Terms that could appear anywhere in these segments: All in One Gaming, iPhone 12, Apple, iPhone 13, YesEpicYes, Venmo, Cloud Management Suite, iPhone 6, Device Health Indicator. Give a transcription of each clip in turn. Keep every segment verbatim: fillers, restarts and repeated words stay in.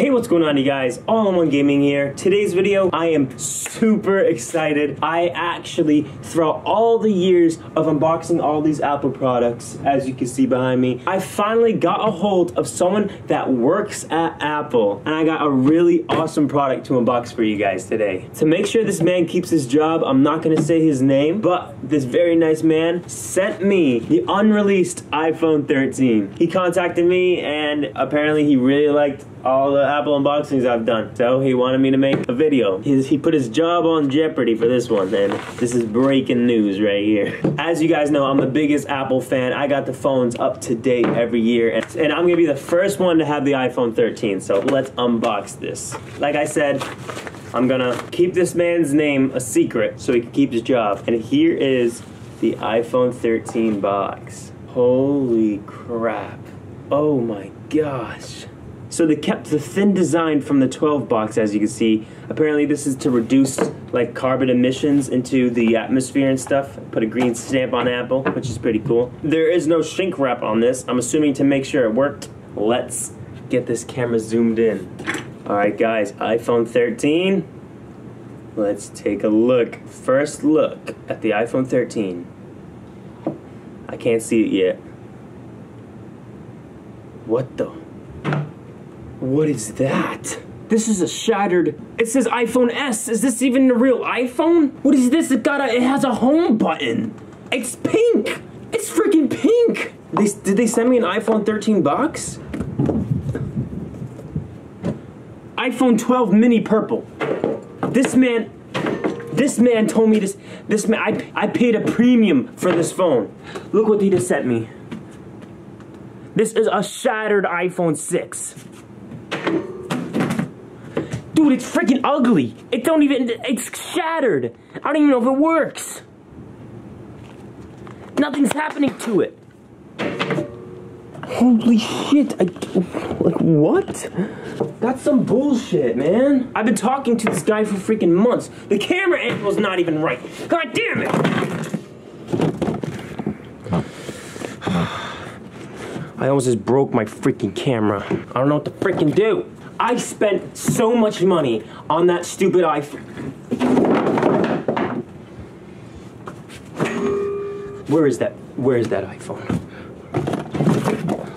Hey, what's going on, you guys? All in One Gaming here. Today's video, I am super excited. I actually, throughout all the years of unboxing all these Apple products, as you can see behind me, I finally got a hold of someone that works at Apple, and I got a really awesome product to unbox for you guys today. To make sure this man keeps his job, I'm not gonna say his name, but this very nice man sent me the unreleased iPhone thirteen. He contacted me, and apparently he really liked all the Apple unboxings I've done, so he wanted me to make a video. His, he put his job on jeopardy for this one, and this is breaking news right here. As you guys know, I'm the biggest Apple fan. I got the phones up to date every year, and, and I'm gonna be the first one to have the iPhone thirteen, so let's unbox this. Like I said, I'm gonna keep this man's name a secret so he can keep his job. And here is the iPhone thirteen box. Holy crap. Oh my gosh. So they kept the thin design from the twelve box, as you can see. Apparently this is to reduce like carbon emissions into the atmosphere and stuff. Put a green stamp on Apple, which is pretty cool. There is no shrink wrap on this. I'm assuming to make sure it worked. Let's get this camera zoomed in. All right, guys, iPhone thirteen. Let's take a look. First look at the iPhone thirteen. I can't see it yet. What the? What is that? This is a shattered, it says iPhone S. Is this even the real iPhone? What is this? It got a, it has a home button. It's pink. It's freaking pink. They, did they send me an iPhone thirteen box? iPhone twelve mini purple. This man, this man told me this, this man, I, I paid a premium for this phone. Look what he just sent me. This is a shattered iPhone six. Dude, it's freaking ugly. It don't even, it's shattered. I don't even know if it works. Nothing's happening to it. Holy shit, I, like what? That's some bullshit, man. I've been talking to this guy for freaking months. The camera angle's not even right. God damn it. I almost just broke my freaking camera. I don't know what to freaking do. I spent so much money on that stupid iPhone. Where is that? Where is that iPhone?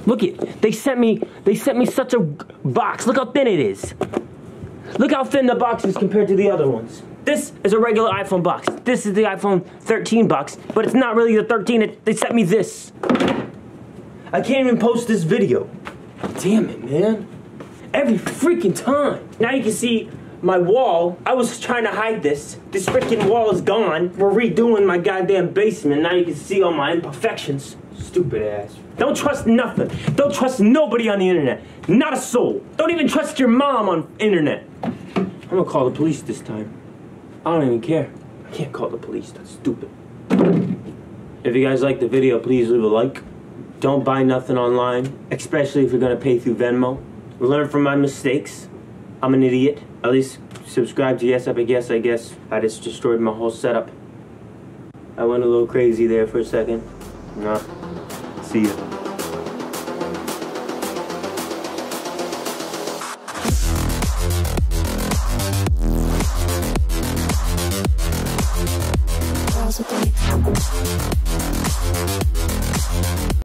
Look it. They sent me. They sent me such a box. Look how thin it is. Look how thin the box is compared to the other ones. This is a regular iPhone box. This is the iPhone thirteen box, but it's not really the thirteen. It, they sent me this. I can't even post this video. Damn it, man. Every freaking time. Now you can see my wall. I was trying to hide this. This freaking wall is gone. We're redoing my goddamn basement. Now you can see all my imperfections. Stupid ass. Don't trust nothing. Don't trust nobody on the internet. Not a soul. Don't even trust your mom on internet. I'm gonna call the police this time. I don't even care. I can't call the police. That's stupid. If you guys like the video, please leave a like. Don't buy nothing online, especially if you're gonna pay through Venmo. Learn from my mistakes. I'm an idiot. At least subscribe to YesEpicYes, I guess. I just destroyed my whole setup. I went a little crazy there for a second. Nah. See ya.